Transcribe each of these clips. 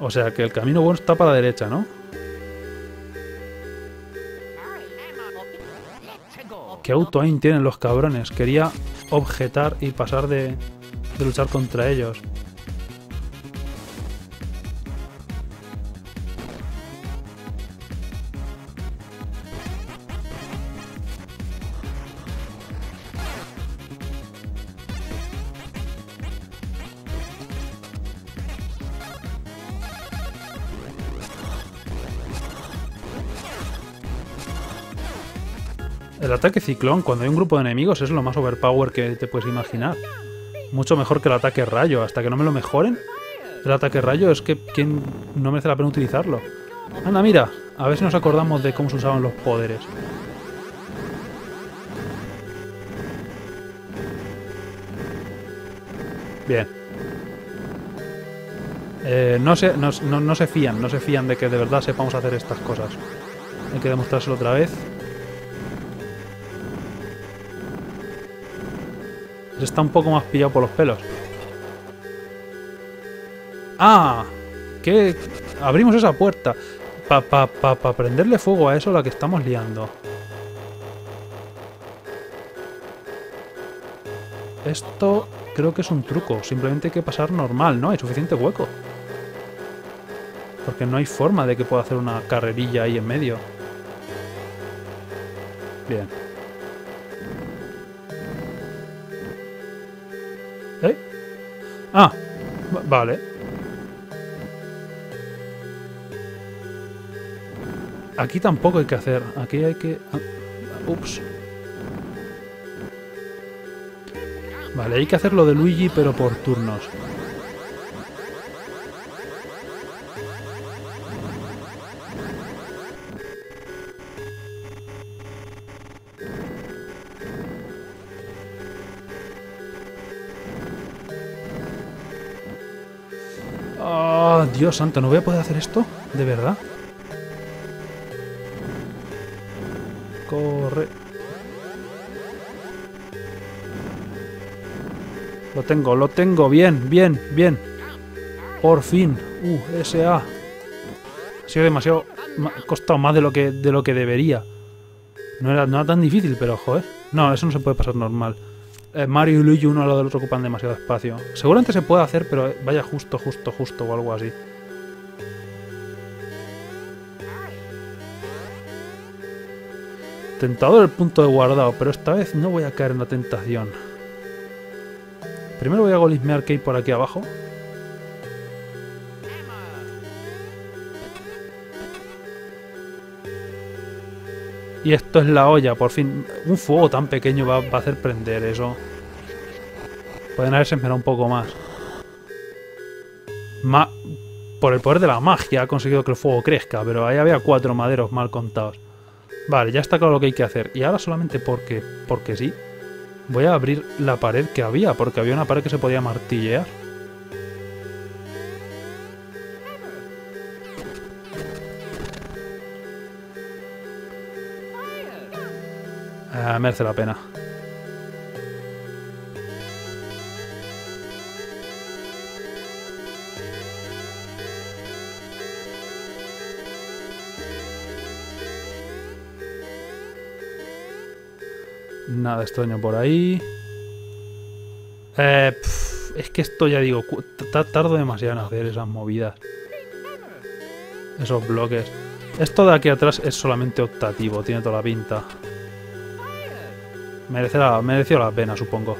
O sea que el camino bueno está para la derecha, ¿no? ¿Qué auto-aim tienen los cabrones? Quería objetar y pasar de luchar contra ellos. El ataque ciclón, cuando hay un grupo de enemigos, es lo más overpower que te puedes imaginar. Mucho mejor que el ataque rayo. Hasta que no me lo mejoren, el ataque rayo es que ¿quién no merece la pena utilizarlo? Anda, mira, a ver si nos acordamos de cómo se usaban los poderes. Bien. No se fían de que de verdad sepamos hacer estas cosas. Hay que demostrárselo otra vez. Está un poco más pillado por los pelos. ¡Ah! ¿Qué? Abrimos esa puerta. Para prenderle fuego a eso, la que estamos liando. Esto creo que es un truco. Simplemente hay que pasar normal, ¿no? Hay suficiente hueco. Porque no hay forma de que pueda hacer una carrerilla ahí en medio. Bien. Ah, vale. Aquí tampoco hay que hacer. Aquí hay que... Ups. Vale, hay que hacer lo de Luigi, pero por turnos. Dios santo, ¿no voy a poder hacer esto? ¿De verdad? Corre. Lo tengo, bien, bien, bien. Por fin. S.A. Ha sido demasiado... Ha costado más de lo que debería. No era tan difícil, pero joder. No, eso no se puede pasar normal. Mario y Luigi uno al lado del otro ocupan demasiado espacio. Seguramente se puede hacer, pero vaya justo o algo así. Tentador el punto de guardado, pero esta vez no voy a caer en la tentación. Primero voy a golismear que hay por aquí abajo. Y esto es la olla, por fin. Un fuego tan pequeño va a hacer prender eso. Pueden haberse esmerado un poco más. Por el poder de la magia ha conseguido que el fuego crezca, pero ahí había 4 maderos mal contados. Vale, ya está claro lo que hay que hacer. Y ahora solamente porque sí, voy a abrir la pared que había, porque había una pared que se podía martillear. Merece la pena. Nada extraño por ahí. Es que esto, ya digo, tardo demasiado en hacer esas movidas. Esos bloques. Esto de aquí atrás es solamente optativo, tiene toda la pinta. Mereció la pena, supongo.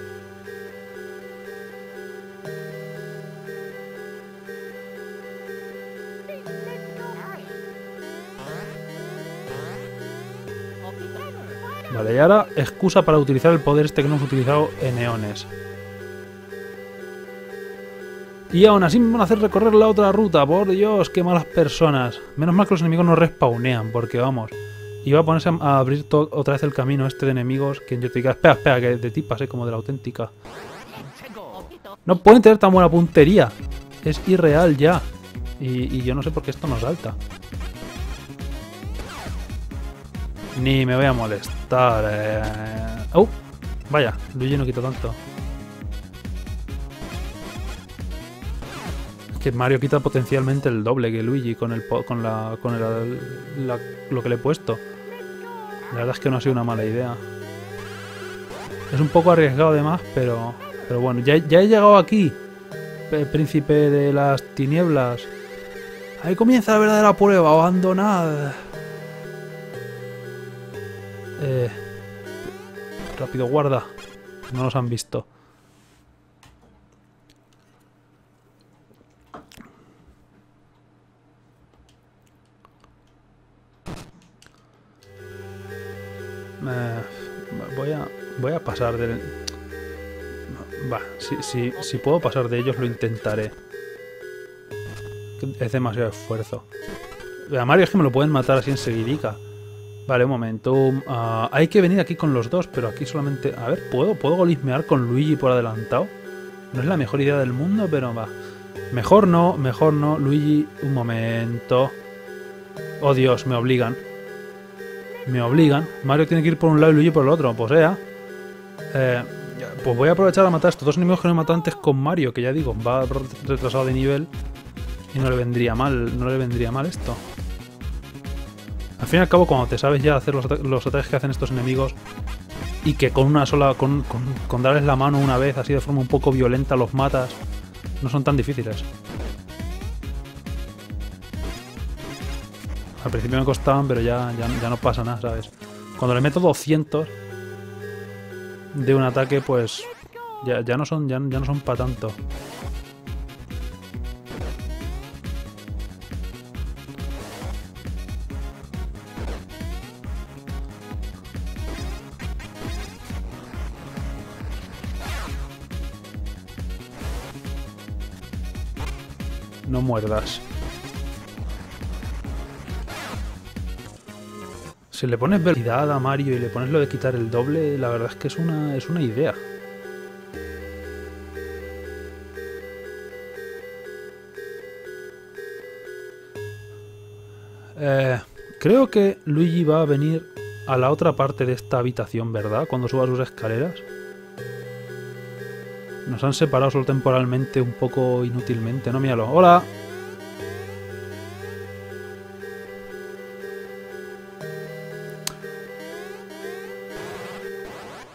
Vale, y ahora excusa para utilizar el poder este que no hemos utilizado en eones. Y aún así me van a hacer recorrer la otra ruta. Por Dios, qué malas personas. Menos mal que los enemigos no respawnean, porque vamos... Iba a ponerse a abrir otra vez el camino este de enemigos. Que yo te diga, espera, que de ti pasé como de la auténtica. No pueden tener tan buena puntería. Es irreal ya. Y yo no sé por qué esto no salta. Ni me voy a molestar. Vaya, Luigi no quita tanto. que Mario quita potencialmente el doble que Luigi con lo que le he puesto. La verdad es que no ha sido una mala idea. Es un poco arriesgado además, pero bueno, ya he llegado aquí, príncipe de las tinieblas. Ahí comienza la verdadera prueba, abandonad. Rápido, guarda. No nos han visto. Voy a pasar de... Va, si puedo pasar de ellos lo intentaré. Es demasiado esfuerzo. A Mario es que me lo pueden matar así enseguidica. Vale, un momento. Hay que venir aquí con los dos, pero aquí solamente... A ver, ¿puedo golismear con Luigi por adelantado? No es la mejor idea del mundo, pero va. Mejor no. Luigi, un momento. Oh, Dios, me obligan. Mario tiene que ir por un lado y Luigi por el otro. Pues sea. Pues voy a aprovechar a matar a estos dos enemigos que no he matado antes con Mario, que ya digo, va retrasado de nivel. Y no le vendría mal, esto. Al fin y al cabo, cuando te sabes ya hacer los ataques que hacen estos enemigos y que con una sola, con darles la mano una vez, así de forma un poco violenta, los matas, no son tan difíciles. Al principio me costaban, pero ya no pasa nada, ¿sabes? Cuando le meto 200 de un ataque, pues ya no son para tanto. No muerdas. Si le pones velocidad a Mario y le pones lo de quitar el doble, la verdad es que es una idea. Creo que Luigi va a venir a la otra parte de esta habitación, ¿verdad? Cuando suba sus escaleras. Nos han separado solo temporalmente, un poco inútilmente, ¿no? Míralo. ¡Hola!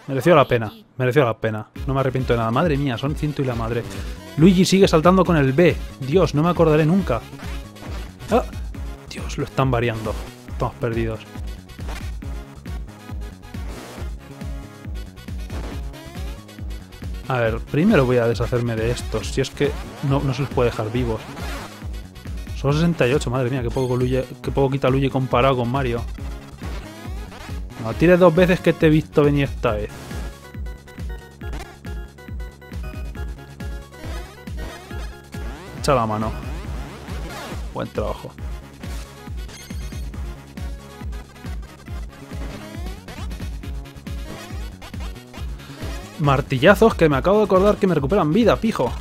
Mereció la pena. No me arrepiento de nada. Madre mía, son 100 y la madre. Luigi sigue saltando con el B. Dios, no me acordaré nunca. ¡Ah! Dios, lo están variando. Estamos perdidos. A ver, primero voy a deshacerme de estos, si es que no se les puede dejar vivos. Son 68, madre mía, que poco quita Luigi comparado con Mario. No, tires dos veces que te he visto venir esta vez. Echa la mano. Buen trabajo. Martillazos que me acabo de acordar que me recuperan vida, pijo.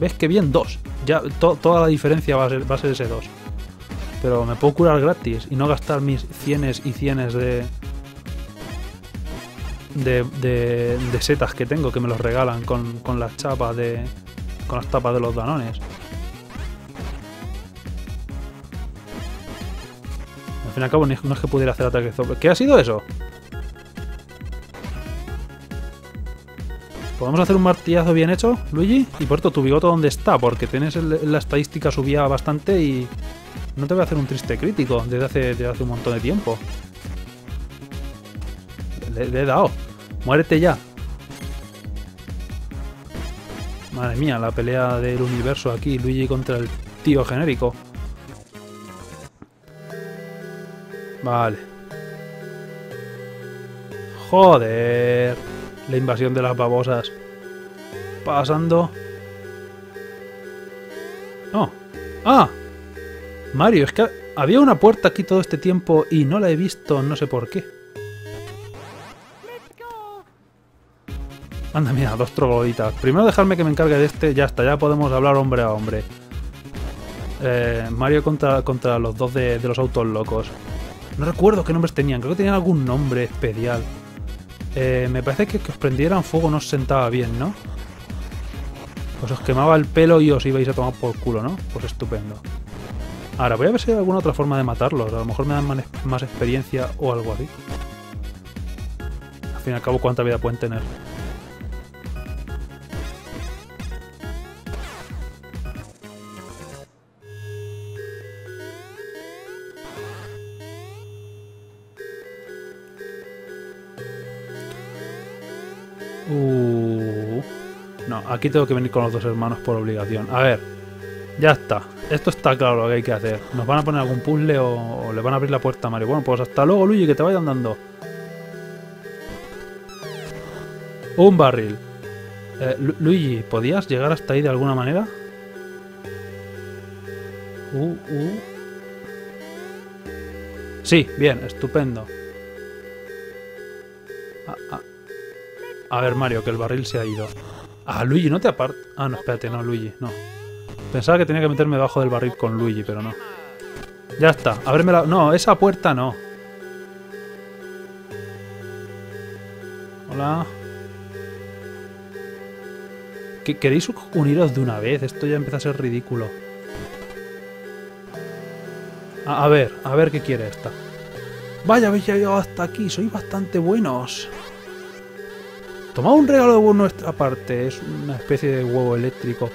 ¿Ves que bien? 2. Ya toda la diferencia va a ser ese 2. Pero me puedo curar gratis y no gastar mis cienes y cienes de setas que tengo, que me los regalan con las chapas de... con las tapas de los danones. Al fin y al cabo, no es que pudiera hacer ataques dobles. ¿Qué ha sido eso? ¿Podemos hacer un martillazo bien hecho, Luigi? Y por cierto, tu bigote ¿dónde está? Porque tienes la estadística subida bastante y no te voy a hacer un triste crítico desde hace un montón de tiempo. Le he dado. Muérete ya. Madre mía, la pelea del universo aquí. Luigi contra el tío genérico. Vale. Joder. La invasión de las babosas. Pasando. ¡Oh! ¡Ah! Mario, es que había una puerta aquí todo este tiempo y no la he visto, no sé por qué. Anda, mira, 2 trogloditas. Primero dejarme que me encargue de este, ya está, ya podemos hablar hombre a hombre. Mario contra los dos de los autos locos. No recuerdo qué nombres tenían, creo que tenían algún nombre especial. Me parece que os prendieran fuego no os sentaba bien, ¿no? Pues os quemaba el pelo y os ibais a tomar por culo, ¿no? Pues estupendo. Ahora, voy a ver si hay alguna otra forma de matarlos. A lo mejor me dan más experiencia o algo así. Al fin y al cabo, ¿cuánta vida pueden tener? No, aquí tengo que venir con los dos hermanos por obligación. A ver, ya está. Esto está claro lo que hay que hacer. ¿Nos van a poner algún puzzle o le van a abrir la puerta a Mario? Bueno, pues hasta luego, Luigi, que te vaya andando. Un barril. Luigi, ¿podías llegar hasta ahí de alguna manera? Sí, bien, estupendo. A ver, Mario, que el barril se ha ido. Ah, Luigi, no te apartes. Ah, no, espérate, no, Luigi, no. Pensaba que tenía que meterme debajo del barril con Luigi, pero no. Ya está, ábreme la... No, esa puerta no. Hola. ¿Queréis uniros de una vez? Esto ya empieza a ser ridículo. A ver qué quiere esta. Vaya, habéis llegado hasta aquí, sois bastante buenos. Tomad un regalo de nuestra parte, es una especie de huevo eléctrico.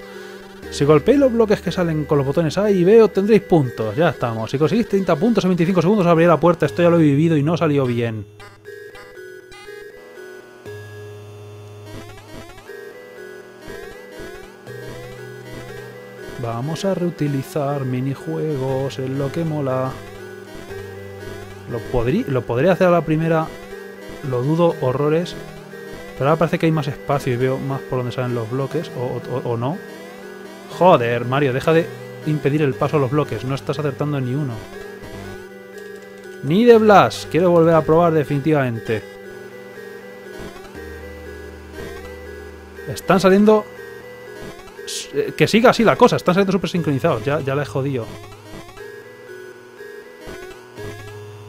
Si golpeáis los bloques que salen con los botones A y B, obtendréis puntos. Ya estamos. Si conseguís 30 puntos en 25 segundos, abriré la puerta. Esto ya lo he vivido y no salió bien. Vamos a reutilizar minijuegos, es lo que mola. Lo podría hacer a la primera, lo dudo horrores. Pero ahora parece que hay más espacio y veo más por donde salen los bloques, o no. Joder, Mario, deja de impedir el paso a los bloques, no estás acertando ni uno. Ni de Blas, quiero volver a probar definitivamente. Están saliendo... Que siga así la cosa, están saliendo súper sincronizados, ya la he jodido. A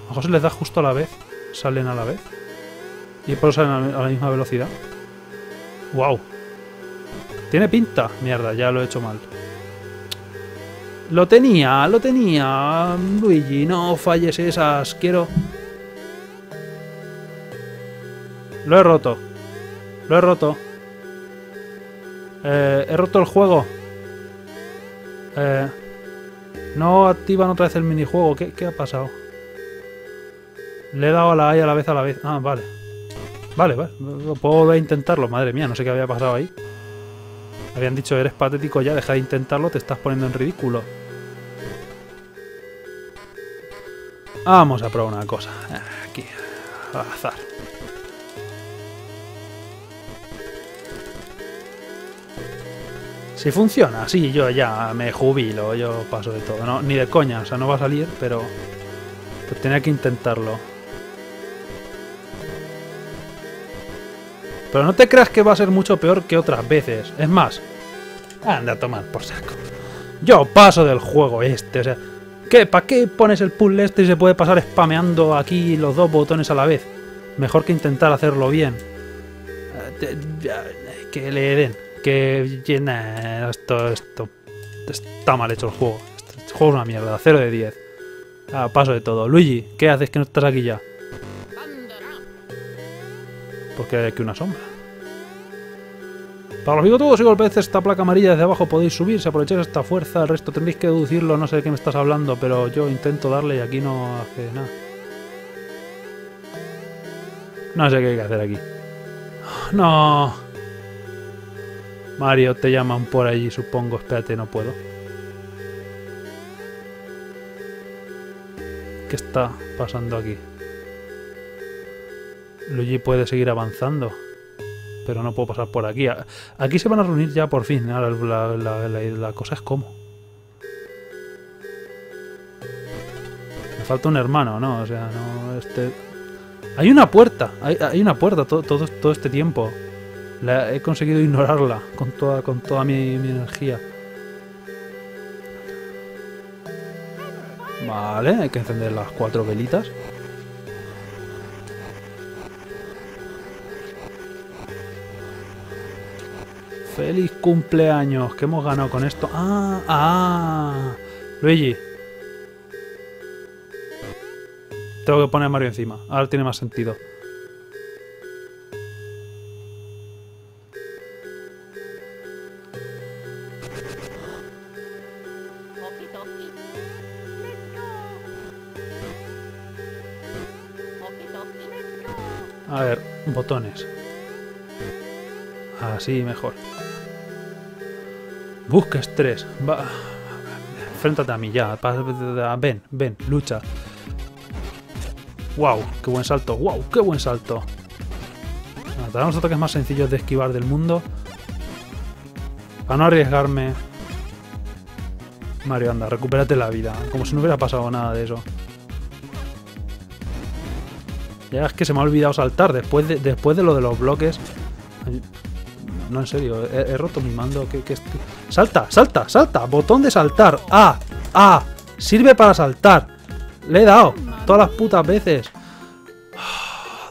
lo mejor se les da justo a la vez, salen a la vez. Y por eso salen a la misma velocidad. ¡Wow! Tiene pinta. Mierda, ya lo he hecho mal. Lo tenía. Luigi, no falles esas. Quiero... Lo he roto. He roto el juego. No activan otra vez el minijuego. ¿Qué ha pasado? Le he dado a la A y a la vez. Ah, vale. Vale, puedo volver a intentarlo. Madre mía, no sé qué había pasado ahí. Habían dicho, eres patético ya, deja de intentarlo, te estás poniendo en ridículo. Vamos a probar una cosa. Aquí, al azar. Si funciona, sí, yo ya me jubilo, yo paso de todo. No, ni de coña, o sea, no va a salir, pero... Pues tenía que intentarlo. Pero no te creas que va a ser mucho peor que otras veces. Es más, anda a tomar por saco. Yo paso del juego este, o sea... ¿Para qué pones el puzzle este y se puede pasar spameando aquí los dos botones a la vez? Mejor que intentar hacerlo bien. Que le den. Que... Nah, esto... Está mal hecho el juego. Este juego es una mierda, 0 de 10. Paso de todo. Luigi, ¿qué haces que no estás aquí ya? Porque hay aquí una sombra. Para los bigotudos, si golpeáis esta placa amarilla desde abajo podéis subir, si aprovecháis esta fuerza, el resto tendréis que deducirlo, no sé de qué me estás hablando, pero yo intento darle y aquí no hace nada. No sé qué hay que hacer aquí. ¡No! Mario, te llaman por allí, supongo. Espérate, no puedo. ¿Qué está pasando aquí? Luigi puede seguir avanzando, pero no puedo pasar por aquí. Aquí se van a reunir ya por fin. Ahora la cosa es cómo. Me falta un hermano, ¿no? O sea, no... Hay una puerta. Hay una puerta todo este tiempo. La he conseguido ignorarla con toda mi energía. Vale, hay que encender las 4 velitas. ¡Feliz cumpleaños! ¿Qué hemos ganado con esto? ¡Ah! ¡Ah! Luigi. Tengo que poner a Mario encima. Ahora tiene más sentido. A ver, botones. Así mejor. Busca estrés. Va. Enfréntate a mí ya. Ven, ven, lucha. ¡Wow! ¡Qué buen salto! ¡Wow! ¡Qué buen salto! Darán los ataques más sencillos de esquivar del mundo. Para no arriesgarme. Mario, anda, recupérate la vida. Como si no hubiera pasado nada de eso. Ya es que se me ha olvidado saltar. Después de lo de los bloques. No, en serio. He roto mi mando. ¿Qué? ¡Salta! ¡Salta! ¡Salta! Botón de saltar. ¡Ah! ¡Ah! Sirve para saltar. Le he dado. Todas las putas veces.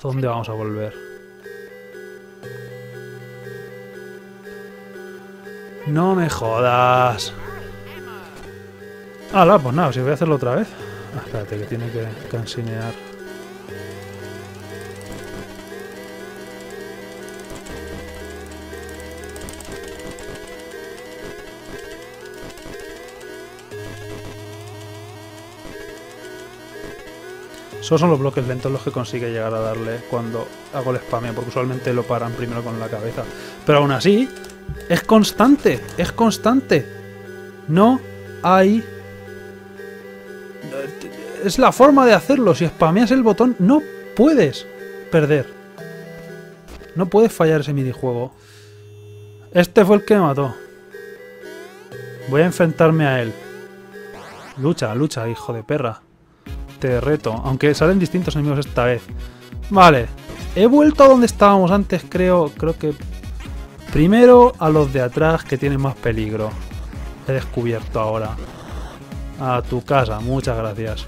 ¿Dónde vamos a volver? No me jodas. Ah, pues nada, si voy a hacerlo otra vez. Ah, espérate, que tiene que cansinear. Solo son los bloques lentos los que consigue llegar a darle cuando hago el spameo, porque usualmente lo paran primero con la cabeza. Pero aún así, es constante, es constante. No hay... Es la forma de hacerlo. Si spameas el botón, no puedes perder. No puedes fallar ese minijuego. Este fue el que me mató. Voy a enfrentarme a él. Lucha, lucha, hijo de perra. Te reto, aunque salen distintos enemigos esta vez. Vale, he vuelto a donde estábamos antes, creo que primero a los de atrás que tienen más peligro. He descubierto ahora. A tu casa, muchas gracias.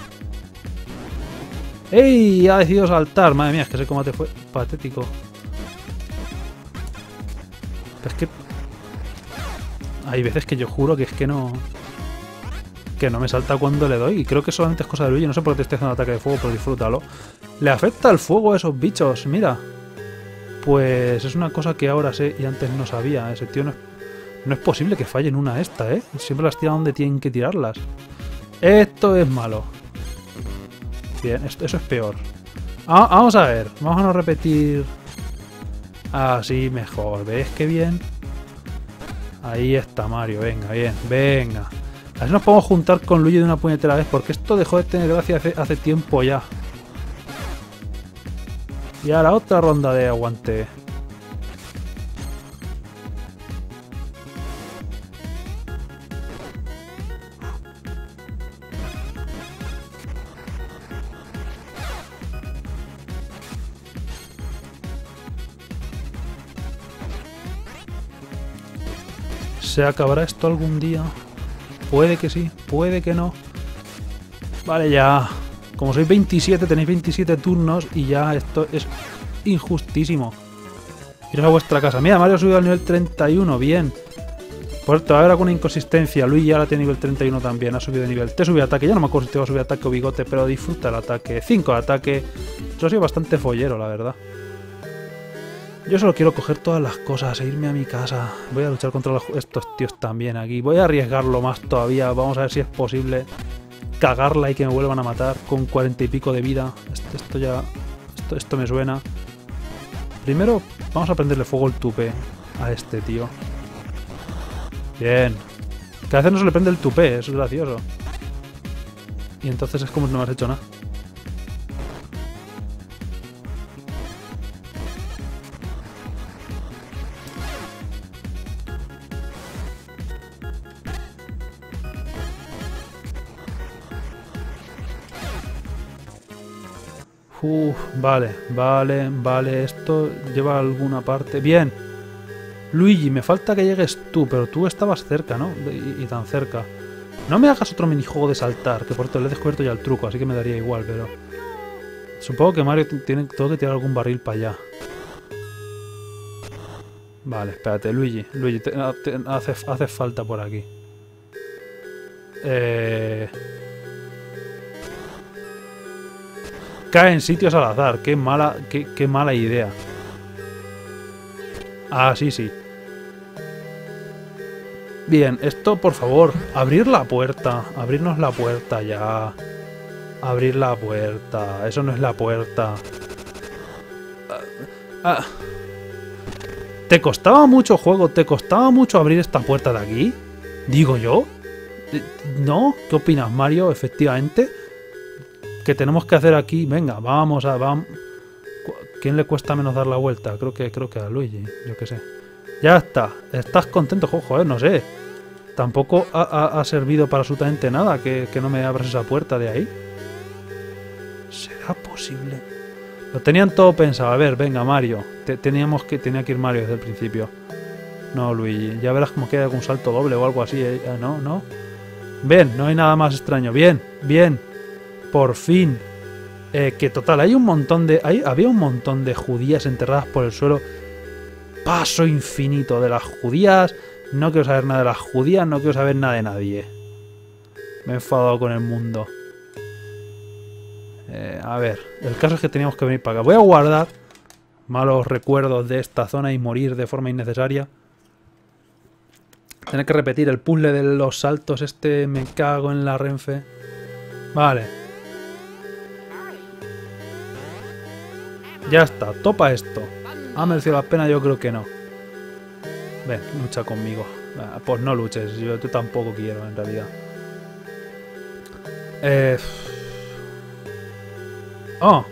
¡Ey! Ha decidido saltar. Madre mía, es que ese combate fue patético. Es que hay veces que yo juro que es que no... Que no me salta cuando le doy. Y creo que solamente es cosa de Luigi. No sé por qué te estoy haciendo ataque de fuego, pero disfrútalo. ¿Le afecta el fuego a esos bichos? Mira. Pues es una cosa que ahora sé y antes no sabía. Ese tío no es posible que falle en una esta, ¿eh? Siempre las tira donde tienen que tirarlas. Esto es malo. Bien, eso es peor. Ah, vamos a ver. Vamos a no repetir. Así mejor. ¿Ves qué bien? Ahí está Mario. Venga, bien. Venga. Así nos podemos juntar con Luigi de una puñetera vez, porque esto dejó de tener gracia hace tiempo ya. Y ahora otra ronda de aguante. ¿Se acabará esto algún día? Puede que sí, puede que no. Vale, ya. Como sois 27, tenéis 27 turnos y ya esto es injustísimo. Iros a vuestra casa. Mira, Mario ha subido al nivel 31, bien. Por cierto, ahora con una inconsistencia. Luigi ahora tiene nivel 31 también, ha subido de nivel. Te subí ataque, ya no me acuerdo si te va a subir ataque o bigote, pero disfruta el ataque. 5 de ataque. Yo soy bastante follero, la verdad. Yo solo quiero coger todas las cosas e irme a mi casa. Voy a luchar contra estos tíos también aquí. Voy a arriesgarlo más todavía. Vamos a ver si es posible cagarla y que me vuelvan a matar con 40 y pico de vida. Esto ya... Esto me suena. Primero vamos a prenderle fuego el tupé a este tío. Bien. Cada vez no se le prende el tupé, es gracioso. Y entonces es como si no me has hecho nada. Vale, esto lleva a alguna parte. Bien. Luigi, me falta que llegues tú, pero tú estabas cerca, ¿no? Y tan cerca. No me hagas otro minijuego de saltar, que por cierto le he descubierto ya el truco, así que me daría igual, pero... Supongo que Mario tiene que tirar algún barril para allá. Vale, espérate, Luigi. Luigi, hace falta por aquí. Cae en sitios al azar. Qué mala idea. Ah, sí, sí. Bien, esto, por favor. Abrir la puerta. Abrirnos la puerta ya. Abrir la puerta. Eso no es la puerta. ¿Te costaba mucho, juego? ¿Te costaba mucho abrir esta puerta de aquí? Digo yo. ¿No? ¿Qué opinas, Mario? Efectivamente. ¿Qué tenemos que hacer aquí? Venga, vamos a... ¿Quién le cuesta menos dar la vuelta? Creo que a Luigi. Yo qué sé. Ya está. ¿Estás contento, juego? No sé. Tampoco ha servido para absolutamente nada que no me abras esa puerta de ahí. ¿Será posible? Lo tenían todo pensado. A ver, venga, Mario. Tenía que ir Mario desde el principio. No, Luigi. Ya verás como queda algún salto doble o algo así. No, no. Ven, no hay nada más extraño. Bien, bien. Por fin. Que total, hay un montón de... Había un montón de judías enterradas por el suelo. Paso infinito de las judías. No quiero saber nada de las judías. No quiero saber nada de nadie. Me he enfadado con el mundo. A ver, el caso es que teníamos que venir para acá. Voy a guardar malos recuerdos de esta zona y morir de forma innecesaria. Tener que repetir el puzzle de los saltos este. Me cago en la renfe. Vale. Ya está, topa esto. ¿Ha merecido la pena? Yo creo que no. Ven, lucha conmigo. Pues no luches, yo tampoco quiero en realidad. Oh,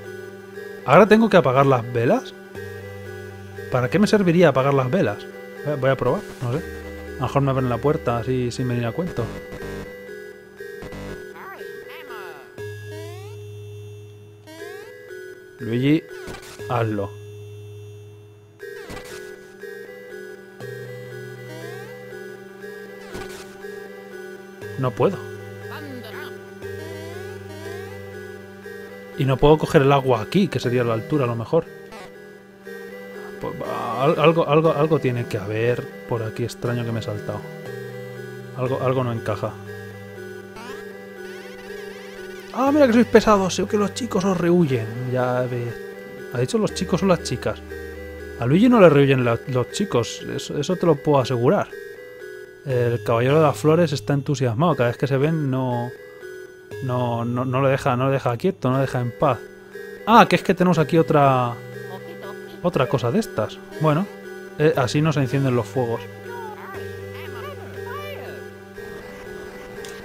¿ahora tengo que apagar las velas? ¿Para qué me serviría apagar las velas? Voy a probar, no sé. A lo mejor me abren la puerta así sin venir a cuento. Luigi, hazlo. No puedo. Y no puedo coger el agua aquí, que sería la altura a lo mejor. Pues, algo tiene que haber por aquí extraño que me he saltado. Algo no encaja. Ah, mira que sois pesados, sé que los chicos os rehuyen. Ya ves. ¿Ha dicho los chicos o las chicas? A Luigi no le rehuyen los chicos, eso te lo puedo asegurar. El caballero de las flores está entusiasmado, cada vez que se ven no le deja quieto, no le deja en paz. Ah, que es que tenemos aquí otra cosa de estas. Bueno, así no se encienden los fuegos.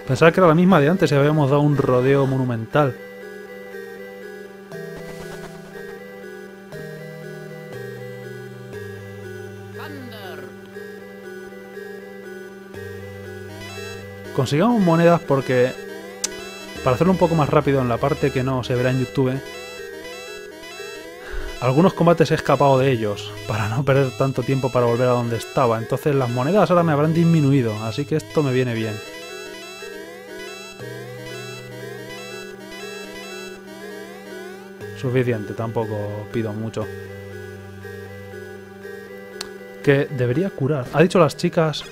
Pensaba que era la misma de antes y habíamos dado un rodeo monumental. Consigamos monedas porque, para hacerlo un poco más rápido en la parte que no se verá en YouTube, algunos combates he escapado de ellos para no perder tanto tiempo para volver a donde estaba. Entonces las monedas ahora me habrán disminuido, así que esto me viene bien. Suficiente, tampoco pido mucho. Que debería curar. Ha dicho las chicas...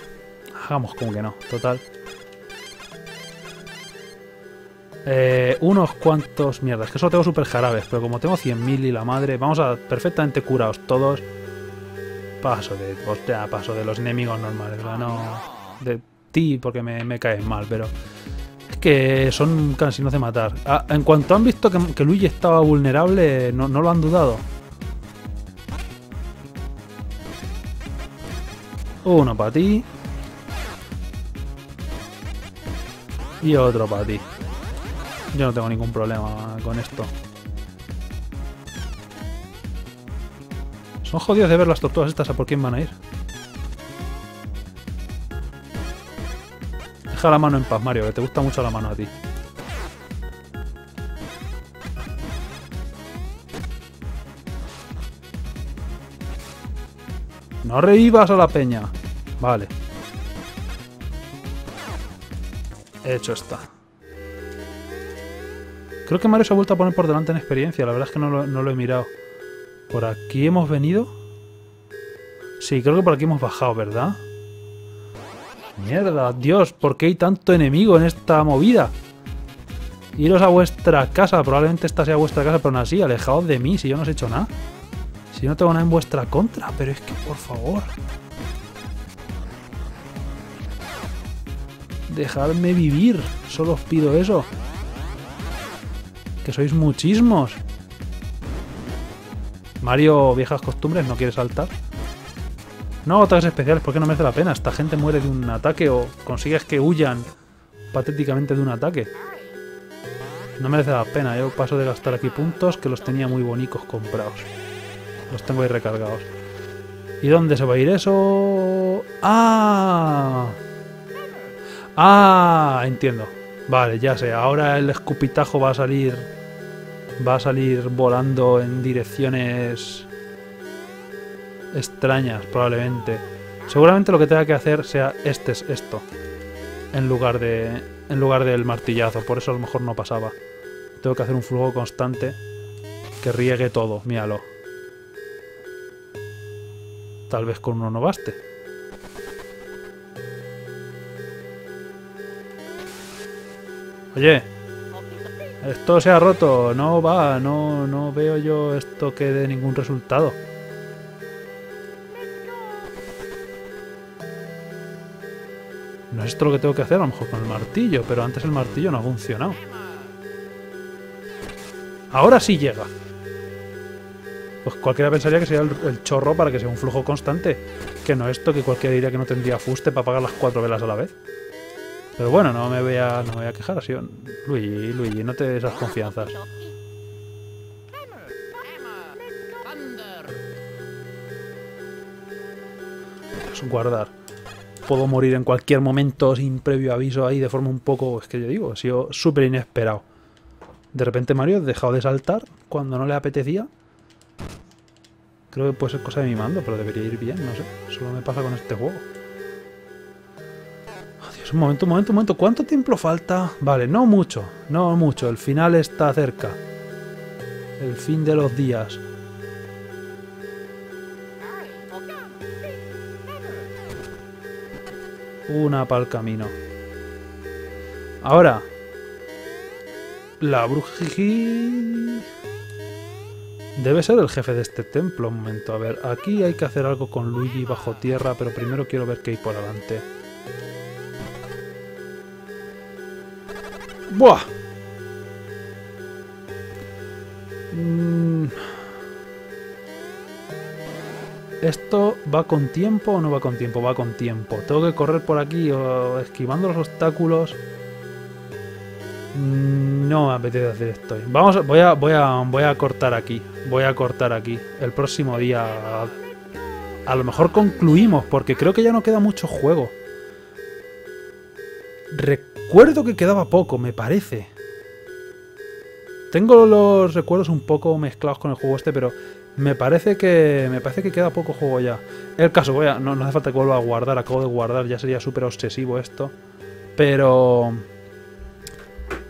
Hagamos como que no, total. Unos cuantos mierdas. Que solo tengo super jarabes, pero como tengo 100.000 y la madre... Vamos a perfectamente curados todos. Paso de los enemigos normales, ¿verdad? No de ti porque me caes mal, pero... que son cansinos de matar. En cuanto han visto que Luigi estaba vulnerable, no lo han dudado. Uno para ti. Y otro para ti. Yo no tengo ningún problema con esto. Son jodidos de ver las tortugas estas, ¿a por quién van a ir? Deja la mano en paz, Mario, que te gusta mucho la mano a ti. No revivas a la peña. Vale. Hecho está. Creo que Mario se ha vuelto a poner por delante en experiencia. La verdad es que no lo he mirado. ¿Por aquí hemos venido? Sí, creo que por aquí hemos bajado, ¿verdad? Mierda, Dios, ¿por qué hay tanto enemigo en esta movida? Iros a vuestra casa, probablemente esta sea vuestra casa, pero aún así, alejaos de mí si yo no os he hecho nada. Si no tengo nada en vuestra contra, pero es que, por favor... Dejadme vivir, solo os pido eso. Que sois muchísimos. Mario, viejas costumbres, no quiere saltar. No hago ataques especiales porque no merece la pena. Esta gente muere de un ataque o consigues que huyan patéticamente de un ataque. No merece la pena. Yo paso de gastar aquí puntos que los tenía muy bonitos comprados. Los tengo ahí recargados. ¿Y dónde se va a ir eso? ¡Ah! ¡Ah! Entiendo. Vale, ya sé. Ahora el escupitajo va a salir... Va a salir volando en direcciones... extrañas, probablemente. Seguramente lo que tenga que hacer sea esto. En lugar del martillazo. Por eso a lo mejor no pasaba. Tengo que hacer un flujo constante que riegue todo. Míralo. Tal vez con uno no baste. Oye, esto se ha roto, no va, no veo yo esto que dé ningún resultado. No es esto lo que tengo que hacer, a lo mejor con el martillo, pero antes el martillo no ha funcionado. Ahora sí llega. Pues cualquiera pensaría que sería el chorro para que sea un flujo constante, que no esto, que cualquiera diría que no tendría fuste para apagar las 4 velas a la vez. Pero bueno, no me voy a quejar, así. Luigi, no te des esas confianzas. Pues guardar. Puedo morir en cualquier momento sin previo aviso ahí de forma un poco... Es que yo digo, ha sido súper inesperado. De repente Mario ha dejado de saltar cuando no le apetecía. Creo que puede ser cosa de mi mando, pero debería ir bien, no sé. Solo me pasa con este juego. Un momento. ¿Cuánto tiempo falta? Vale, no mucho. El final está cerca. El fin de los días. Una para el camino. Ahora. La brujiji... Debe ser el jefe de este templo. Un momento. A ver, aquí hay que hacer algo con Luigi bajo tierra, pero primero quiero ver qué hay por delante. ¡Buah! ¿Esto va con tiempo o no va con tiempo? Va con tiempo. Tengo que correr por aquí esquivando los obstáculos. No me apetece hacer esto. Voy a cortar aquí. El próximo día... A lo mejor concluimos, porque creo que ya no queda mucho juego. Recuerdo que quedaba poco, me parece. Tengo los recuerdos un poco mezclados con el juego este, pero me parece que queda poco juego ya. El caso, no hace falta que vuelva a guardar, acabo de guardar, ya sería súper obsesivo esto. Pero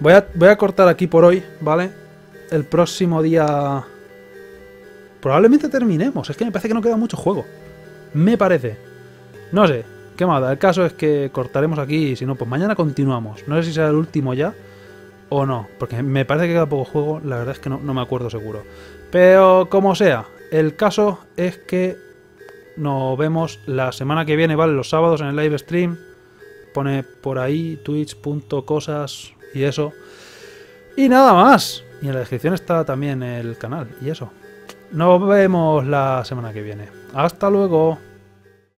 voy a cortar aquí por hoy, ¿vale? El próximo día probablemente terminemos, es que me parece que no queda mucho juego. Me parece. No sé. Qué mala, el caso es que cortaremos aquí y si no, pues mañana continuamos. No sé si será el último ya o no, porque me parece que queda poco juego, la verdad es que no me acuerdo seguro. Pero como sea, el caso es que nos vemos la semana que viene, ¿vale? Los sábados en el live stream, pone por ahí twitch.cosas y eso. Y nada más. Y en la descripción está también el canal y eso. Nos vemos la semana que viene. Hasta luego.